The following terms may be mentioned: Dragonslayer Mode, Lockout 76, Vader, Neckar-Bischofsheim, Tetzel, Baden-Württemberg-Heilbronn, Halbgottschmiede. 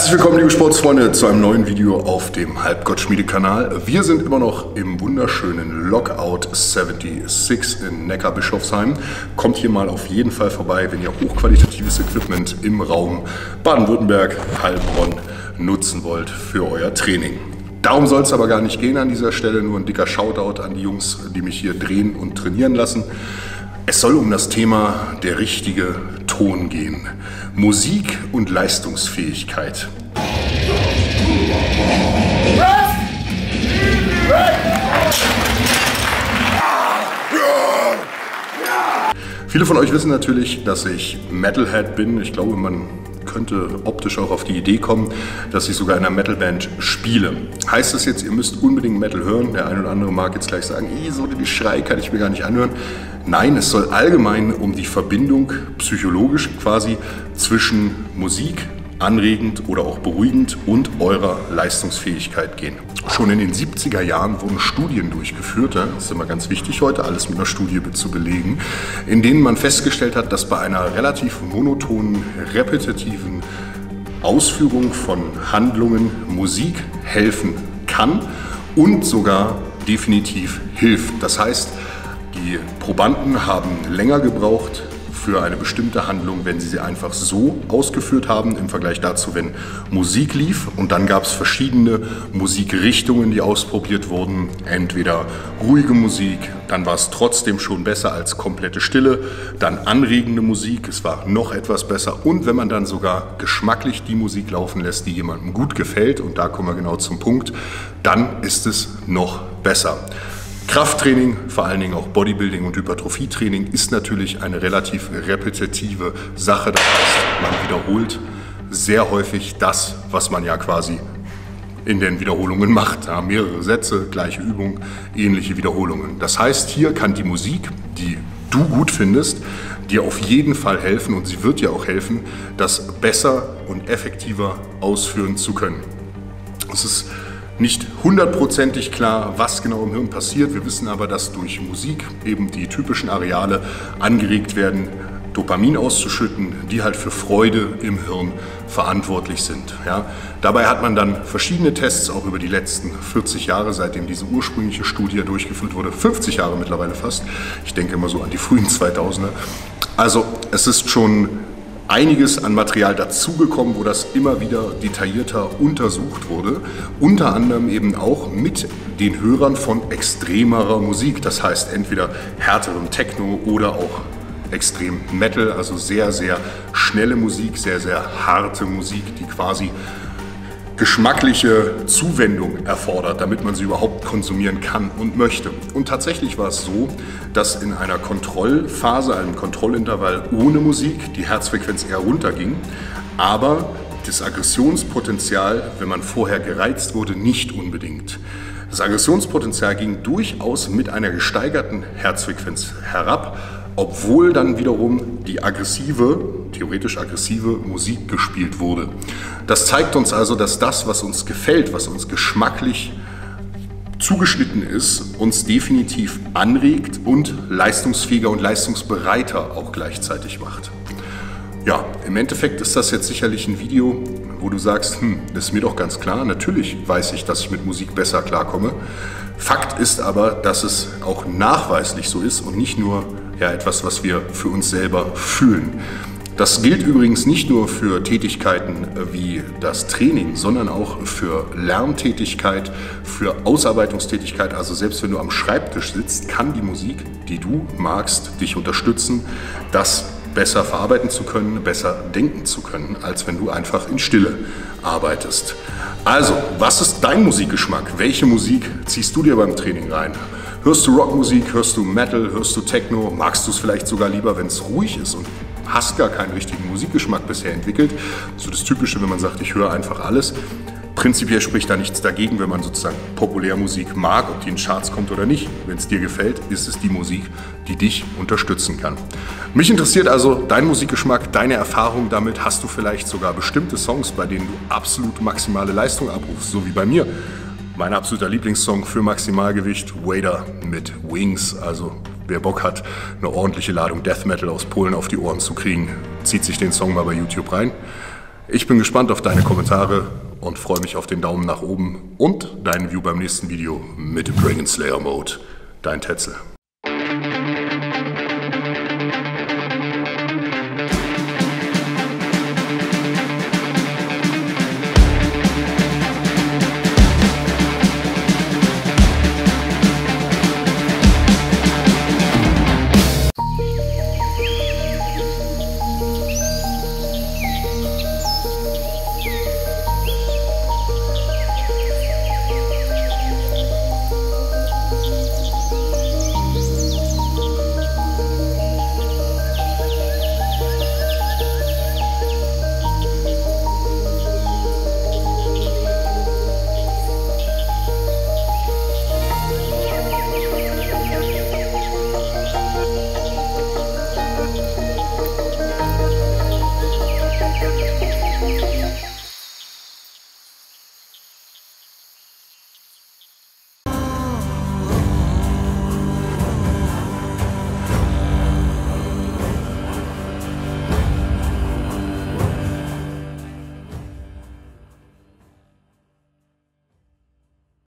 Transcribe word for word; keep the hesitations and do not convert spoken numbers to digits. Herzlich willkommen, liebe Sportsfreunde, zu einem neuen Video auf dem Halbgottschmiede-Kanal. Wir sind immer noch im wunderschönen Lockout sechsundsiebzig in Neckar-Bischofsheim. Kommt hier mal auf jeden Fall vorbei, wenn ihr hochqualitatives Equipment im Raum Baden-Württemberg-Heilbronn nutzen wollt für euer Training. Darum soll es aber gar nicht gehen an dieser Stelle. Nur ein dicker Shoutout an die Jungs, die mich hier drehen und trainieren lassen. Es soll um das Thema der richtige Ton gehen. Musik und Leistungsfähigkeit. Viele von euch wissen natürlich, dass ich Metalhead bin. Ich glaube, man könnte optisch auch auf die Idee kommen, dass ich sogar in einer Metalband spiele. Heißt das jetzt, ihr müsst unbedingt Metal hören? Der ein oder andere mag jetzt gleich sagen, so den Schrei kann ich mir gar nicht anhören. Nein, es soll allgemein um die Verbindung psychologisch quasi zwischen Musik, anregend oder auch beruhigend, und eurer Leistungsfähigkeit gehen. Schon in den siebziger Jahren wurden Studien durchgeführt, das ist immer ganz wichtig heute, alles mit einer Studie zu belegen, in denen man festgestellt hat, dass bei einer relativ monotonen, repetitiven Ausführung von Handlungen Musik helfen kann und sogar definitiv hilft. Das heißt, die Probanden haben länger gebraucht für eine bestimmte Handlung, wenn sie sie einfach so ausgeführt haben, im Vergleich dazu, wenn Musik lief. Und dann gab es verschiedene Musikrichtungen, die ausprobiert wurden. Entweder ruhige Musik, dann war es trotzdem schon besser als komplette Stille, dann anregende Musik, es war noch etwas besser. Und wenn man dann sogar geschmacklich die Musik laufen lässt, die jemandem gut gefällt, und da kommen wir genau zum Punkt, dann ist es noch besser. Krafttraining, vor allen Dingen auch Bodybuilding und Hypertrophietraining, ist natürlich eine relativ repetitive Sache. Das heißt, man wiederholt sehr häufig das, was man ja quasi in den Wiederholungen macht. Ja, mehrere Sätze, gleiche Übung, ähnliche Wiederholungen. Das heißt, hier kann die Musik, die du gut findest, dir auf jeden Fall helfen, und sie wird dir auch helfen, das besser und effektiver ausführen zu können. Es ist nicht hundertprozentig klar, was genau im Hirn passiert. Wir wissen aber, dass durch Musik eben die typischen Areale angeregt werden, Dopamin auszuschütten, die halt für Freude im Hirn verantwortlich sind. Ja? Dabei hat man dann verschiedene Tests auch über die letzten vierzig Jahre, seitdem diese ursprüngliche Studie durchgeführt wurde, fünfzig Jahre mittlerweile fast. Ich denke immer so an die frühen zweitausender. Also es ist schon einiges an Material dazugekommen, wo das immer wieder detaillierter untersucht wurde. Unter anderem eben auch mit den Hörern von extremerer Musik. Das heißt entweder härterem Techno oder auch extrem Metal. Also sehr, sehr schnelle Musik, sehr, sehr harte Musik, die quasi geschmackliche Zuwendung erfordert, damit man sie überhaupt konsumieren kann und möchte. Und tatsächlich war es so, dass in einer Kontrollphase, einem Kontrollintervall ohne Musik, die Herzfrequenz eher runterging, aber das Aggressionspotenzial, wenn man vorher gereizt wurde, nicht unbedingt. Das Aggressionspotenzial ging durchaus mit einer gesteigerten Herzfrequenz herab, obwohl dann wiederum die aggressive, theoretisch aggressive Musik gespielt wurde. Das zeigt uns also, dass das, was uns gefällt, was uns geschmacklich zugeschnitten ist, uns definitiv anregt und leistungsfähiger und leistungsbereiter auch gleichzeitig macht. Ja, im Endeffekt ist das jetzt sicherlich ein Video, wo du sagst, hm, das ist mir doch ganz klar, natürlich weiß ich, dass ich mit Musik besser klarkomme. Fakt ist aber, dass es auch nachweislich so ist und nicht nur ja, etwas, was wir für uns selber fühlen. Das gilt übrigens nicht nur für Tätigkeiten wie das Training, sondern auch für Lerntätigkeit, für Ausarbeitungstätigkeit. Also selbst wenn du am Schreibtisch sitzt, kann die Musik, die du magst, dich unterstützen, das besser verarbeiten zu können, besser denken zu können, als wenn du einfach in Stille arbeitest. Also, was ist dein Musikgeschmack? Welche Musik ziehst du dir beim Training rein? Hörst du Rockmusik, hörst du Metal, hörst du Techno? Magst du es vielleicht sogar lieber, wenn es ruhig ist und hast gar keinen richtigen Musikgeschmack bisher entwickelt? So das Typische, wenn man sagt, ich höre einfach alles. Prinzipiell spricht da nichts dagegen, wenn man sozusagen Populärmusik mag, ob die in Charts kommt oder nicht. Wenn es dir gefällt, ist es die Musik, die dich unterstützen kann. Mich interessiert also dein Musikgeschmack, deine Erfahrung damit. Hast du vielleicht sogar bestimmte Songs, bei denen du absolut maximale Leistung abrufst, so wie bei mir? Mein absoluter Lieblingssong für Maximalgewicht, Vader mit Wings. Also wer Bock hat, eine ordentliche Ladung Death Metal aus Polen auf die Ohren zu kriegen, zieht sich den Song mal bei YouTube rein. Ich bin gespannt auf deine Kommentare und freue mich auf den Daumen nach oben und deinen View beim nächsten Video mit dem Dragonslayer Mode. Dein Tetzel.